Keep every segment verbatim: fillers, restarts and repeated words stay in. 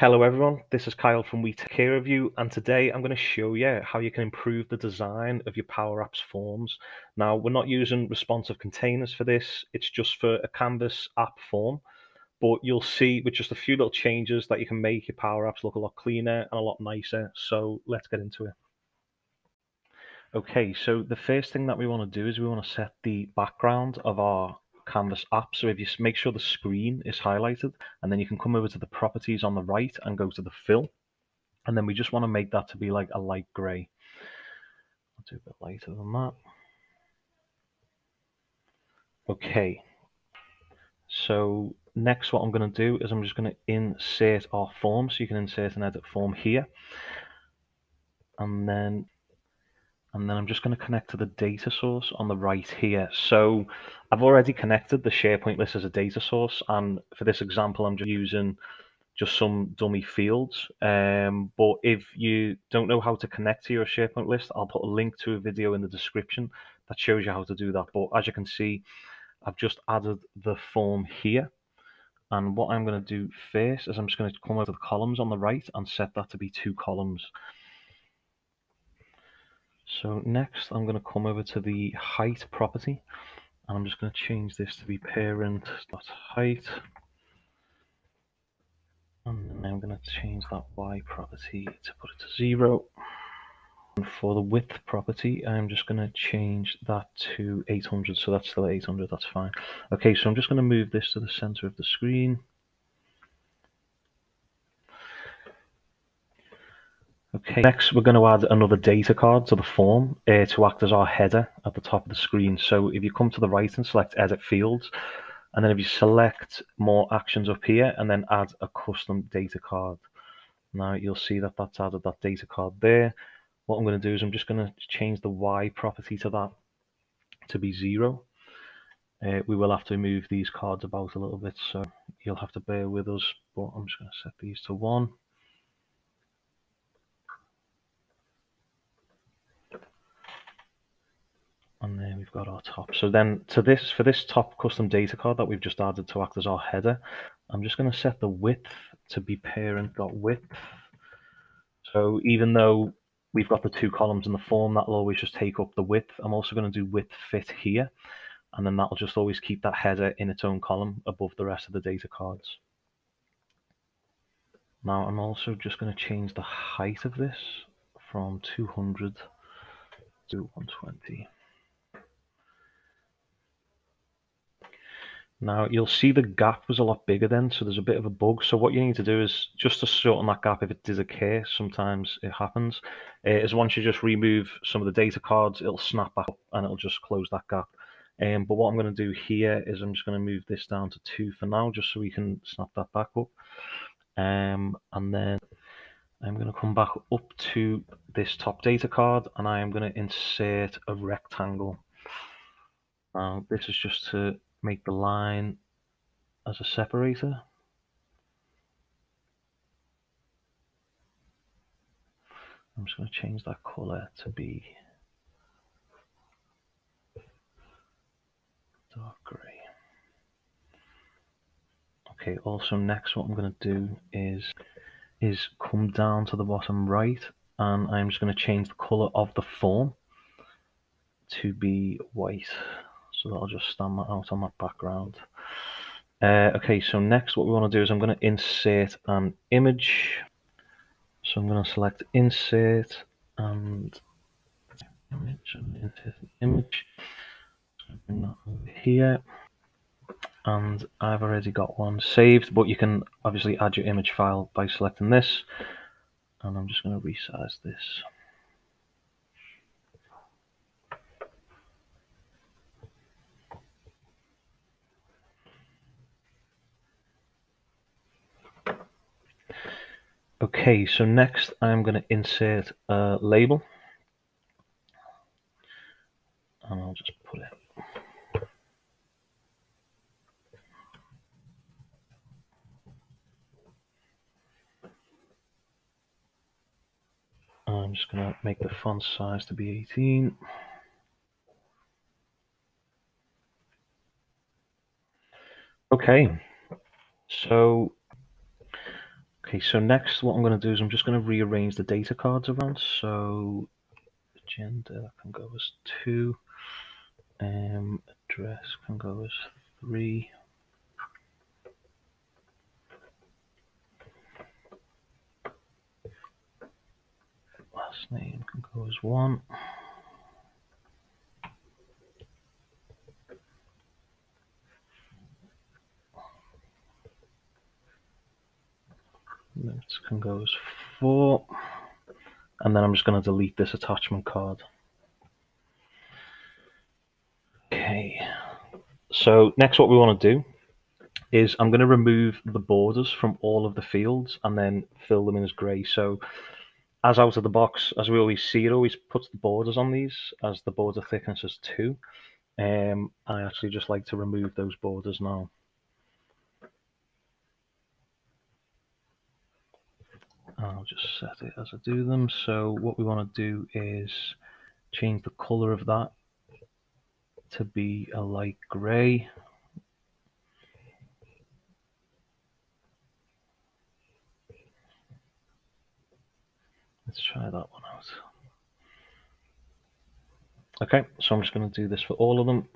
Hello everyone, this is Kyle from WeTechCareOfYou, and today I'm going to show you how you can improve the design of your Power Apps forms. Now, we're not using responsive containers for this, it's just for a Canvas app form, but you'll see with just a few little changes that you can make your Power Apps look a lot cleaner and a lot nicer, so let's get into it. Okay, so the first thing that we want to do is we want to set the background of our Canvas app. So if you make sure the screen is highlighted, and then you can come over to the properties on the right and go to the fill, and then we just want to make that to be like a light gray. I'll do a bit lighter than that. Okay, so next what I'm going to do is I'm just going to insert our form, so you can insert an edit form here, and then And then I'm just going to connect to the data source on the right here. So I've already connected the SharePoint list as a data source. And for this example, I'm just using just some dummy fields. Um, but if you don't know how to connect to your SharePoint list, I'll put a link to a video in the description that shows you how to do that. But as you can see, I've just added the form here. And what I'm going to do first is I'm just going to come over to the columns on the right and set that to be two columns. So next I'm going to come over to the height property, and I'm just going to change this to be parent.height, and then I'm going to change that Y property to put it to zero. And for the width property, I'm just going to change that to eight hundred, so that's still eight hundred, that's fine. Okay, so I'm just going to move this to the center of the screen. Okay, next we're going to add another data card to the form uh, to act as our header at the top of the screen. So if you come to the right and select edit fields, and then if you select more actions up here and then add a custom data card. Now you'll see that that's added that data card there. What I'm going to do is I'm just going to change the Y property to that to be zero. Uh, we will have to move these cards about a little bit, so you'll have to bear with us, but I'm just going to set these to one. And there we've got our top. So then to this, for this top custom data card that we've just added to act as our header, I'm just going to set the width to be parent.width. So even though we've got the two columns in the form, that'll always just take up the width. I'm also going to do width fit here, and then that'll just always keep that header in its own column above the rest of the data cards. Now I'm also just going to change the height of this from two hundred to one twenty. Now you'll see the gap was a lot bigger then, so there's a bit of a bug. So what you need to do is just to shorten that gap if it does occur. Sometimes it happens. Uh, is once you just remove some of the data cards, it'll snap back up and it'll just close that gap. Um, but what I'm going to do here is I'm just going to move this down to two for now, just so we can snap that back up. Um, and then I'm going to come back up to this top data card, and I am going to insert a rectangle. Now this is just to make the line as a separator. I'm just going to change that color to be dark gray. Okay, also next what I'm going to do is is come down to the bottom right, and I'm just going to change the color of the form to be white. So I'll just stand that out on that background. Uh, okay, so next what we want to do is I'm going to insert an image. So I'm going to select insert and image and insert an image. Bring that over here. And I've already got one saved, but you can obviously add your image file by selecting this. And I'm just going to resize this. Okay, so next I'm going to insert a label, and I'll just put it. I'm just going to make the font size to be eighteen. Okay, so Okay, so next what I'm going to do is I'm just going to rearrange the data cards around. So agenda can go as two, um, address can go as three. Last name can go as one. Notes can go as four, and then I'm just going to delete this attachment card. Okay, so next what we want to do is I'm going to remove the borders from all of the fields and then fill them in as gray. So as out of the box, as we always see, it always puts the borders on these as the border thickness is two. Um, I actually just like to remove those borders now. I'll just set it as I do them. So what we want to do is change the color of that to be a light gray. Let's try that one out. Okay, so I'm just going to do this for all of them.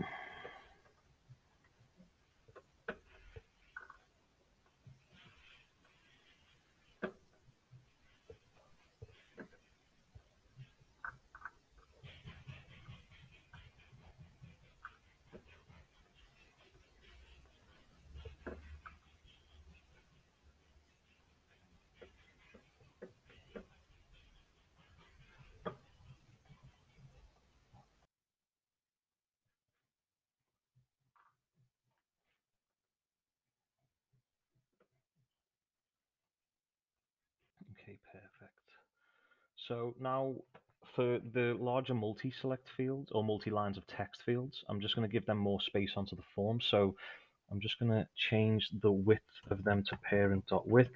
Okay, perfect. So now for the larger multi-select fields or multi-lines of text fields, I'm just going to give them more space onto the form. So I'm just going to change the width of them to parent.width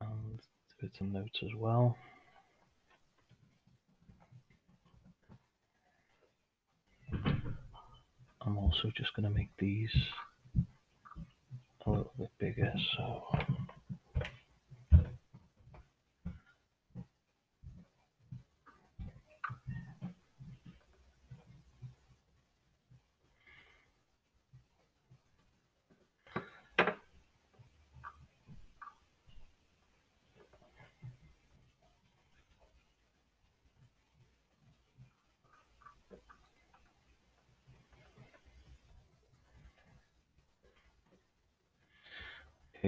and do it in notes as well. I'm also just going to make these a little bit bigger, so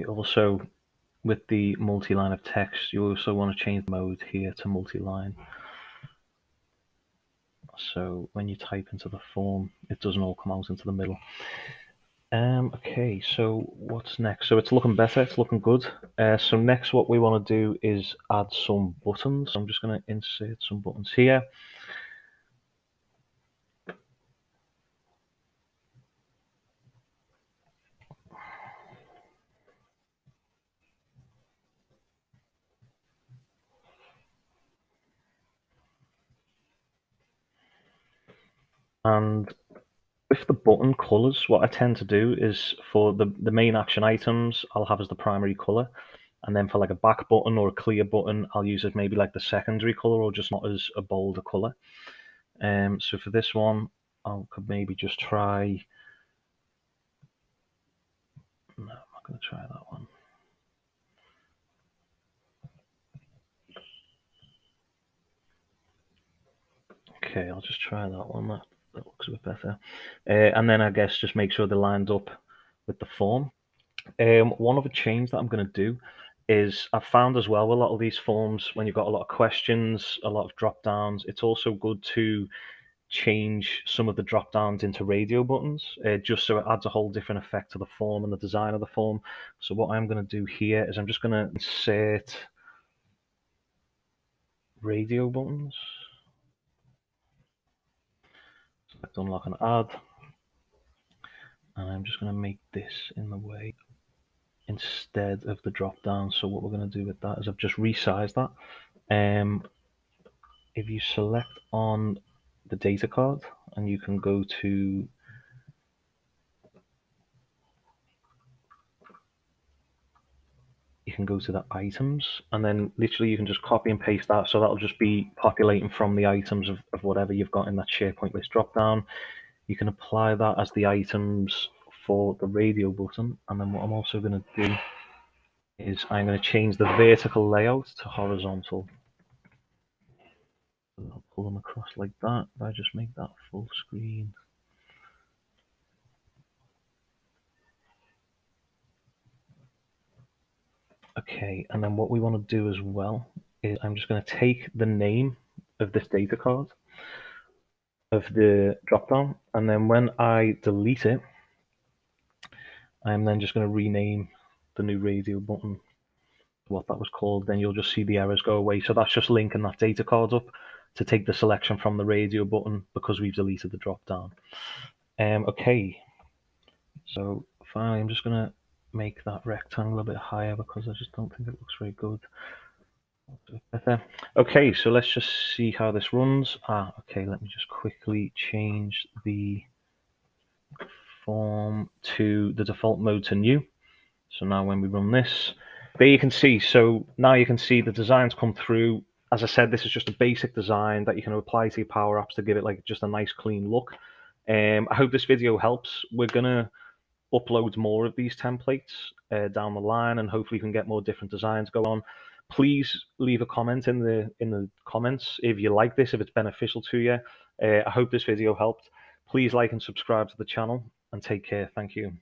also with the multi-line of text, you also want to change the mode here to multi-line. So when you type into the form, it doesn't all come out into the middle. Um, okay, so what's next? So it's looking better, it's looking good. Uh, so next what we want to do is add some buttons. I'm just going to insert some buttons here. And with the button colors, what I tend to do is for the, the main action items, I'll have as the primary color. And then for like a back button or a clear button, I'll use as maybe like the secondary color or just not as a bolder color. Um, so for this one, I could maybe just try. No, I'm not going to try that one. Okay, I'll just try that one. That That looks a bit better. Uh, and then I guess just make sure they're lined up with the form. Um, one other change that I'm going to do is I've found as well with a lot of these forms, when you've got a lot of questions, a lot of drop downs, it's also good to change some of the drop downs into radio buttons, uh, just so it adds a whole different effect to the form and the design of the form. So what I'm going to do here is I'm just going to insert radio buttons. Select unlock and add, and I'm just going to make this in the way instead of the drop down. So what we're going to do with that is I've just resized that. Um, if you select on the data card and you can go to you can go to the items, and then literally you can just copy and paste that. So that'll just be populating from the items of, of whatever you've got in that SharePoint list drop down. You can apply that as the items for the radio button. And then what I'm also going to do is I'm going to change the vertical layout to horizontal. So I'll pull them across like that. If I just make that full screen. Okay, and then what we want to do as well is I'm just going to take the name of this data card of the dropdown, and then when I delete it, I'm then just going to rename the new radio button what that was called. Then you'll just see the errors go away. So that's just linking that data card up to take the selection from the radio button because we've deleted the dropdown. Um, okay, so finally I'm just going to make that rectangle a bit higher because I just don't think it looks very good. Better. Okay, so let's just see how this runs. Ah, okay, let me just quickly change the form to the default mode to new. So now when we run this, there you can see, so now you can see the designs come through. As I said, this is just a basic design that you can apply to your Power Apps to give it like just a nice clean look. Um, I hope this video helps. We're gonna upload more of these templates uh, down the line, and hopefully you can get more different designs go on. Please leave a comment in the in the comments if you like this, if it's beneficial to you. Uh, I hope this video helped. Please like and subscribe to the channel, and take care. Thank you.